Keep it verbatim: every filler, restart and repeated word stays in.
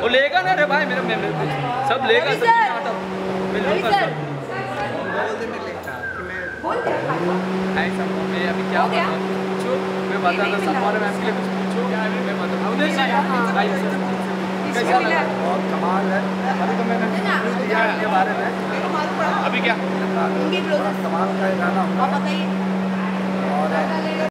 वो लेगा ना रे भाई, मेरे मेरे सब लेगा सब मिलूंगा सब बोल दे भाई सब। मैं अभी क्या पूछो, मैं बताना सब और मैं इसके लिए कुछ पूछो क्या है, मैं बताऊं भाई कैसा लगा। बहुत कमाल है, अभी तो मैंने दिया के बारे में अभी क्या इनके कमाल का गाना, आप बताइए।